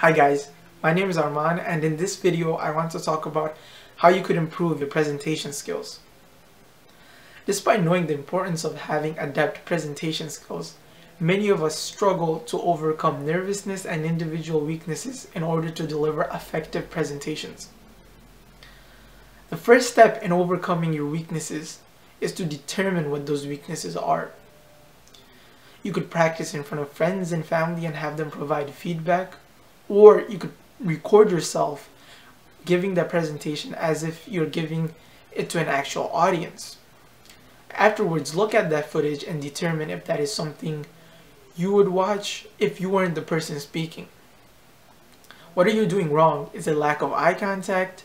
Hi guys, my name is Arman, and in this video I want to talk about how you could improve your presentation skills. Despite knowing the importance of having adept presentation skills, many of us struggle to overcome nervousness and individual weaknesses in order to deliver effective presentations. The first step in overcoming your weaknesses is to determine what those weaknesses are. You could practice in front of friends and family and have them provide feedback, or you could record yourself giving that presentation as if you're giving it to an actual audience. Afterwards, look at that footage and determine if that is something you would watch if you weren't the person speaking. What are you doing wrong? Is it lack of eye contact?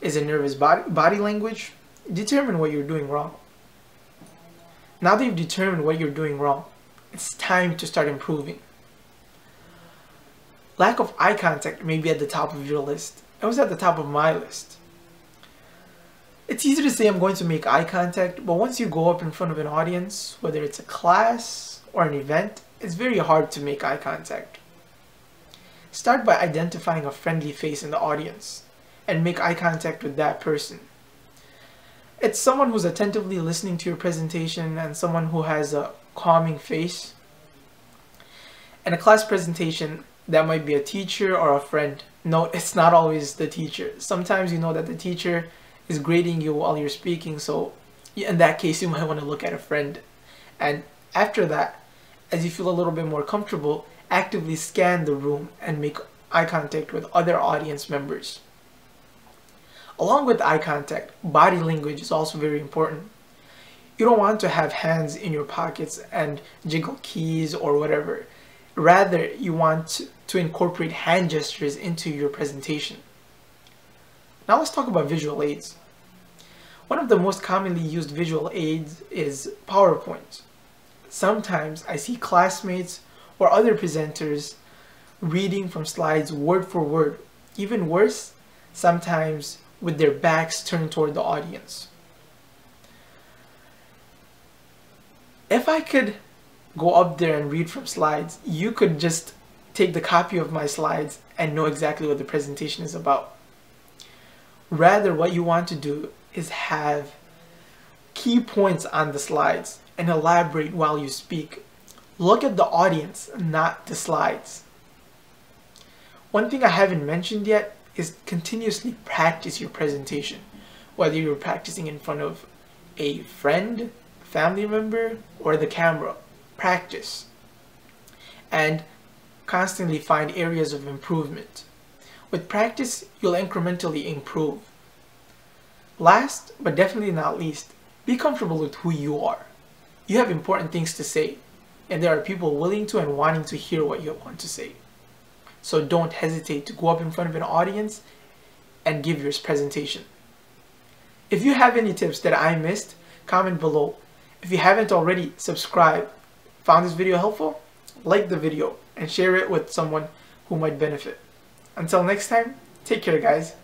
Is it nervous body language? Determine what you're doing wrong. Now that you've determined what you're doing wrong, it's time to start improving. Lack of eye contact may be at the top of your list. It was at the top of my list. It's easy to say I'm going to make eye contact, but once you go up in front of an audience, whether it's a class or an event, it's very hard to make eye contact. Start by identifying a friendly face in the audience and make eye contact with that person. It's someone who's attentively listening to your presentation and someone who has a calming face. In a class presentation, that might be a teacher or a friend. No, it's not always the teacher. Sometimes you know that the teacher is grading you while you're speaking, so in that case you might want to look at a friend. And after that, as you feel a little bit more comfortable, actively scan the room and make eye contact with other audience members. Along with eye contact, body language is also very important. You don't want to have hands in your pockets and jiggle keys or whatever. Rather, you want to incorporate hand gestures into your presentation. Now let's talk about visual aids. One of the most commonly used visual aids is PowerPoint. Sometimes I see classmates or other presenters reading from slides word for word. Even worse, sometimes with their backs turned toward the audience. If I could go up there and read from slides, you could just take the copy of my slides and know exactly what the presentation is about. Rather, what you want to do is have key points on the slides and elaborate while you speak. Look at the audience, not the slides. One thing I haven't mentioned yet is continuously practice your presentation, whether you're practicing in front of a friend, family member, or the camera. Practice and constantly find areas of improvement. With practice, you'll incrementally improve. Last but definitely not least, be comfortable with who you are. You have important things to say, and there are people willing to and wanting to hear what you want to say. So don't hesitate to go up in front of an audience and give your presentation. If you have any tips that I missed, comment below. If you haven't already, subscribe. Found this video helpful? Like the video and share it with someone who might benefit. Until next time, take care guys.